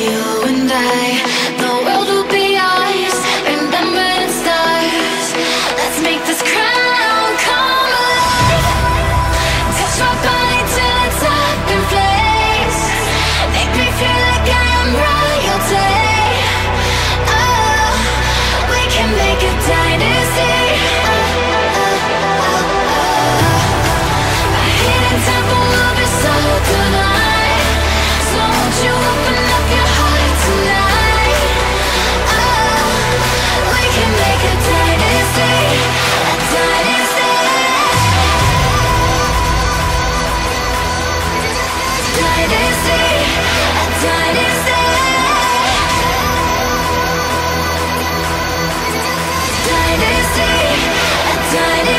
you and I, the world will be ours, remembering stars. Let's make this crown come alive. Touch my body till it's up in flames. Make me feel like I am royalty. Oh, we can make a dynasty. My hidden temple will be so divine. So won't you open up your heart tonight? Oh, we can make a dynasty, a dynasty. Dynasty, a dynasty. Dynasty, a dynasty.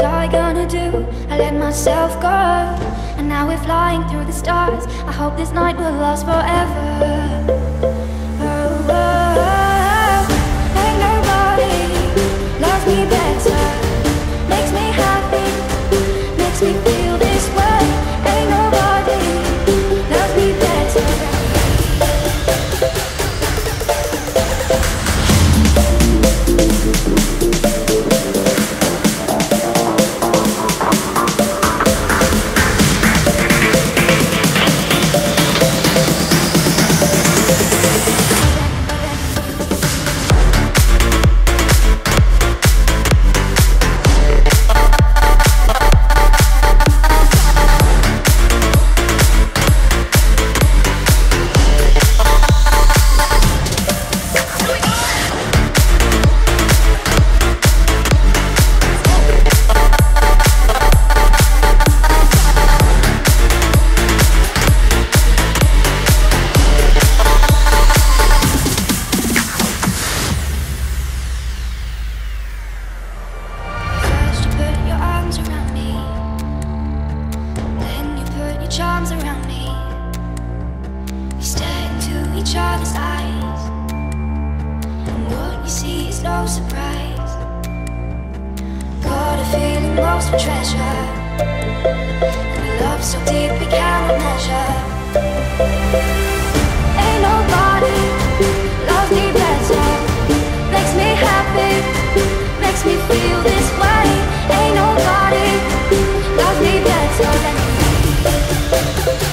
was I gonna do? I let myself go, and now we're flying through the stars. I hope this night will last forever. Charms around me, we stare into each other's eyes, and what we see is no surprise. Got a feeling lost for treasure, and a love so deep we cannot measure. Ain't nobody loves me better, makes me happy, makes me feel this way. Ain't nobody loves me better than me. We'll be right back.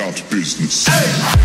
out business. Hey!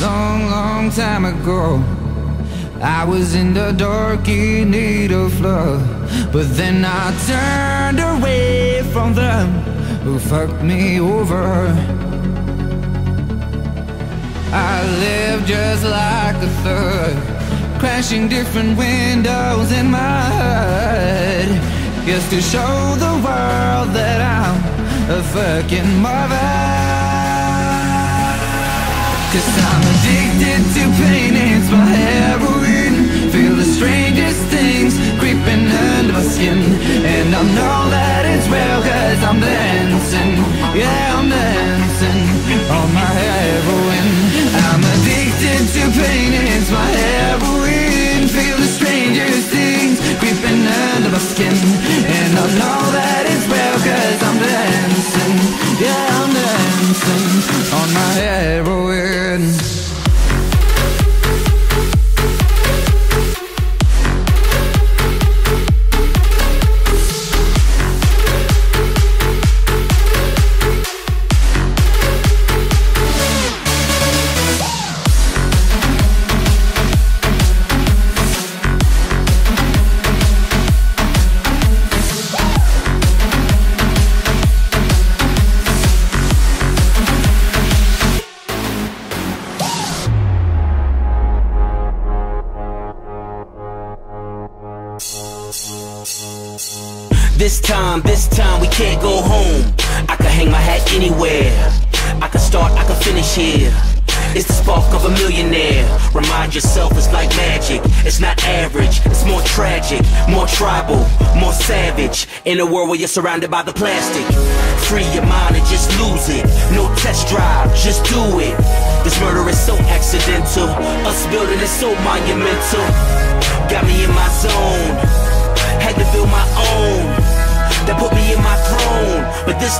Long time ago, I was in the dark in need of love, but then I turned away from them who fucked me over. I lived just like a thug, crashing different windows in my head, just to show the world that I'm a fucking mother. 'Cause I'm addicted to pain, it's my heroin. Feel the strangest things creeping under my skin, and I know that it's real 'cause I'm dancing. Yeah, I'm dancing on my heroin. I'm addicted to pain, it's my heroin. Feel the strangest things creeping under my skin, and I know that it's real 'cause I'm dancing. Yeah, I'm dancing on my heroin. This time we can't go home. I can hang my hat anywhere. I can start, I can finish here. It's the spark of a millionaire. Remind yourself it's like magic. It's not average, it's more tragic, more tribal, more savage. In a world where you're surrounded by the plastic, free your mind and just lose it. No test drive, just do it. This murder is so accidental, us building is so monumental. Got me in my zone, had to build my own, that put me in my throne. But this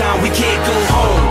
time we can't go home.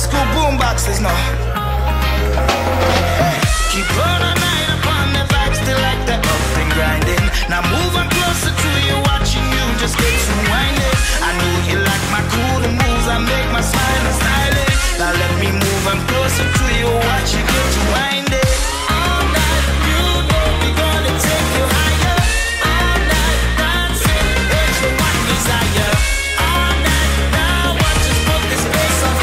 school boomboxes, no. Keep on a night upon the back, still like that up and grinding. Now moving closer to you, watching you just get to winding. I knew you like my cool moves, I make my smile and style it. Now let me move, I'm closer to you, watch you get to wind it. All night, you know we're gonna take you higher. All night, dancing, it's your one desire. All night, now watch us put this place on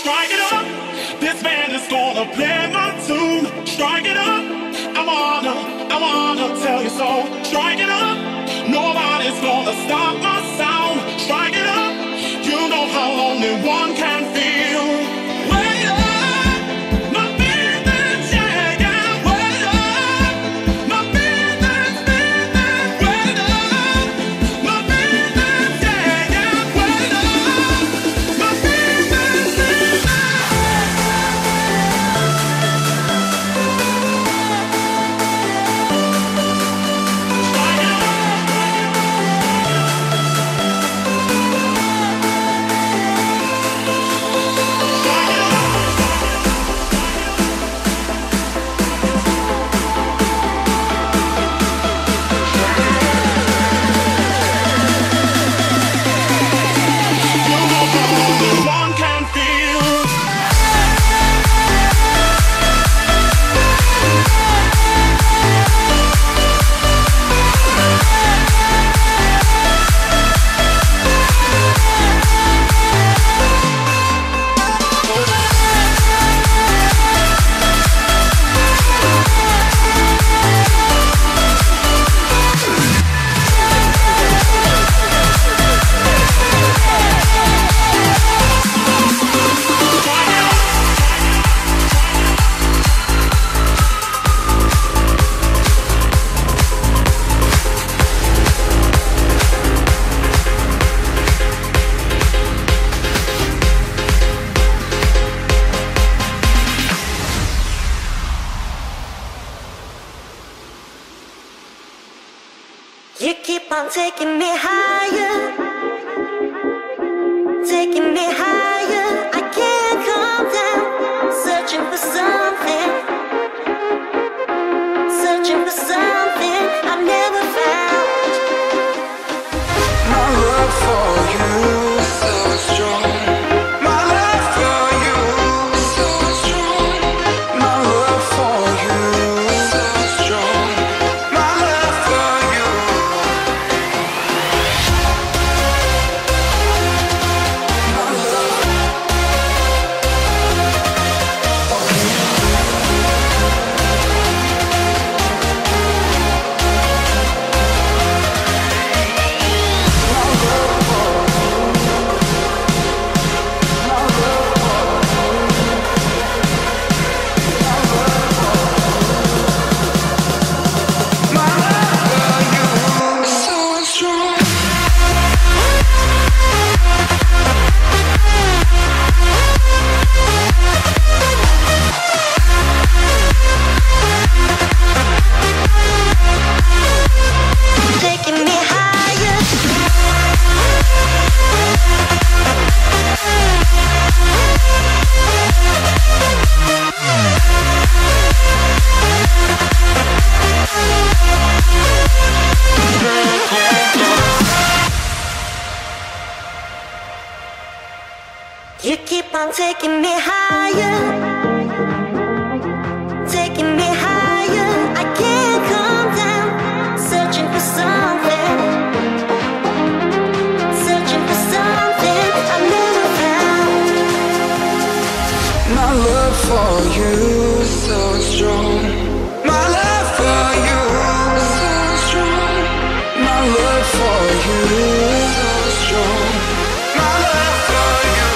strike it up. This man is gonna play my tune. Strike it up. I wanna tell you so. Strike it up. Nobody's gonna stop my sound. Strike it up. You know how only one can feel. You keep on taking me higher, taking me higher. I can't calm down, searching for something, searching for something I've never found. My love for you so strong. You keep on taking me higher, taking me higher. I can't calm down, searching for something, searching for something I've never found. My love for you so strong. My love for you so strong. My love for you so strong. My love for you.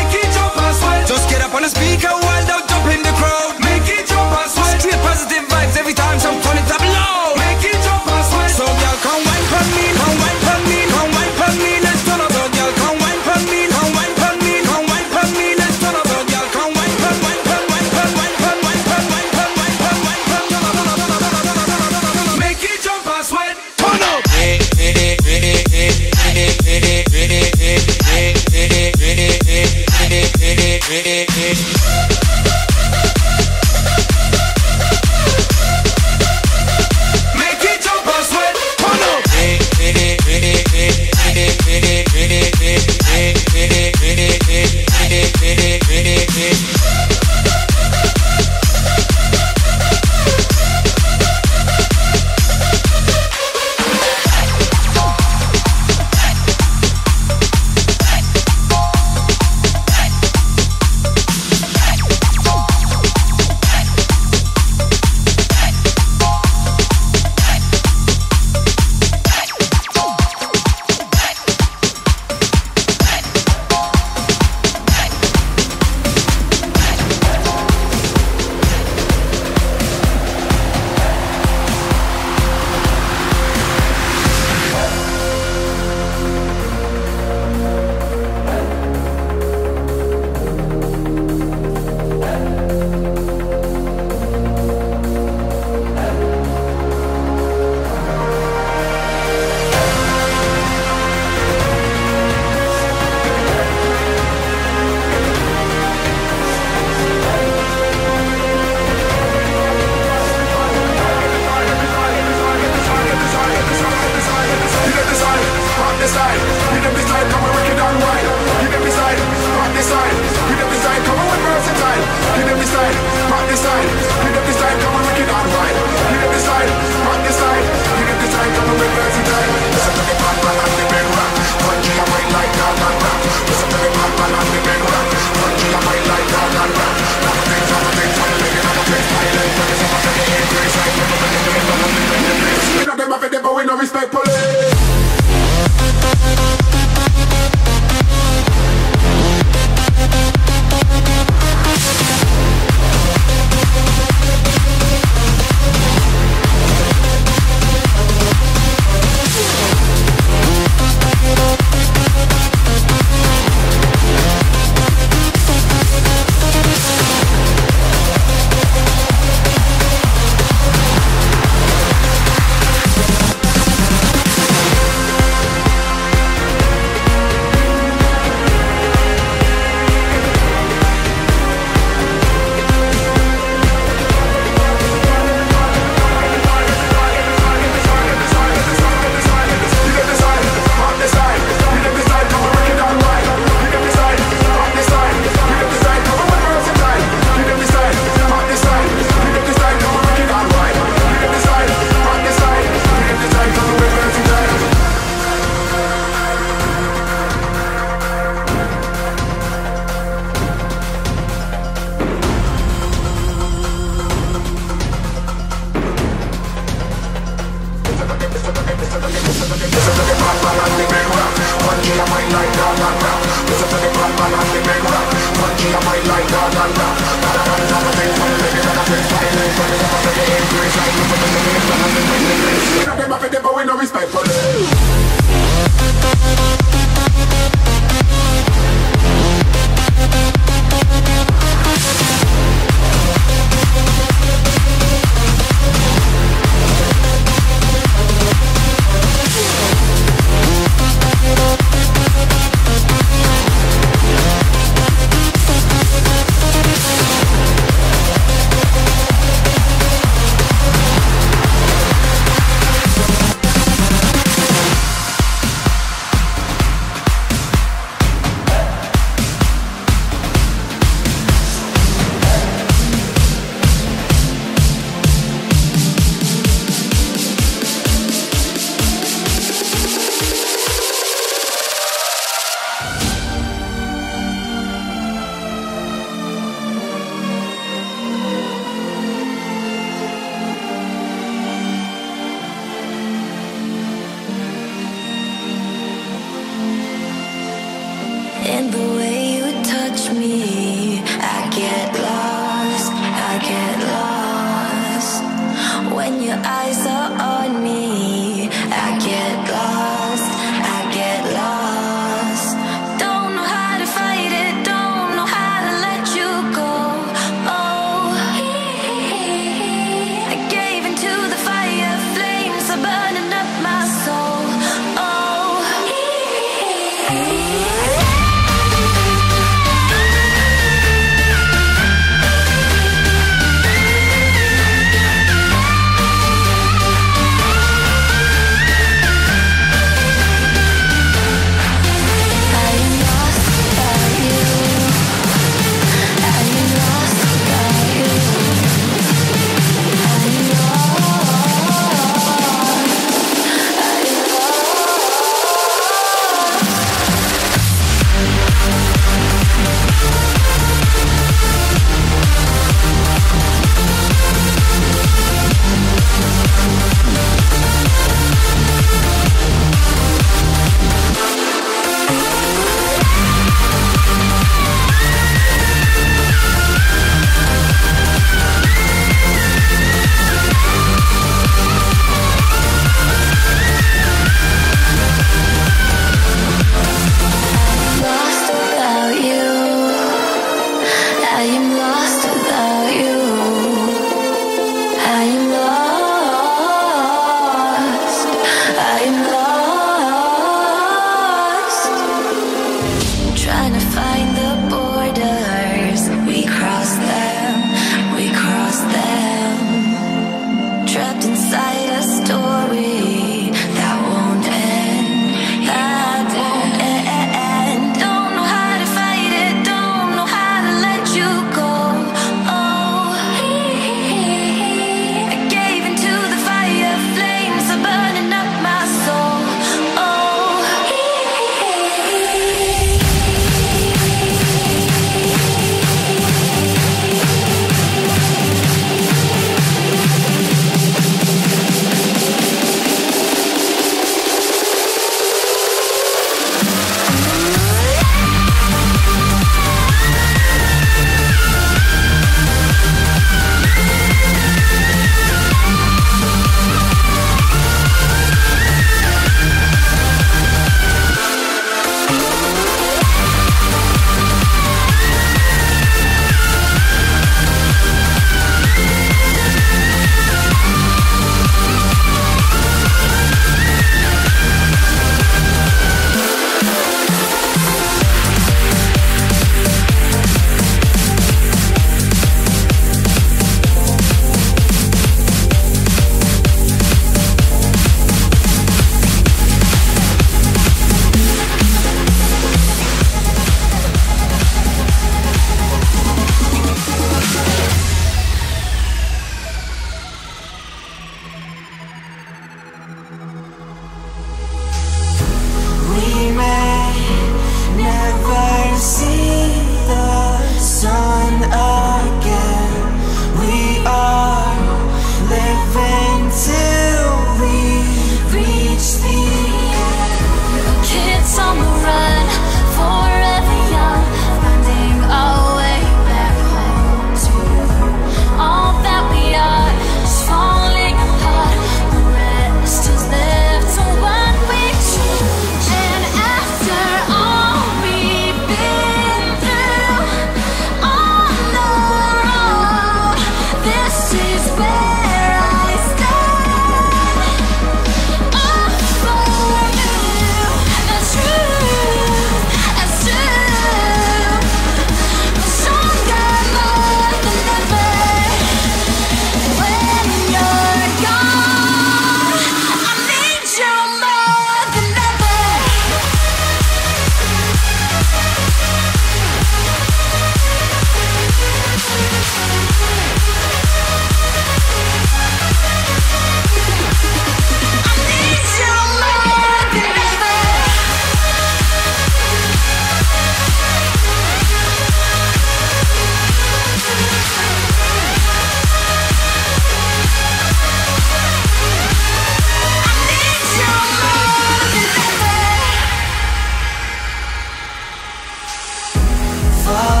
far.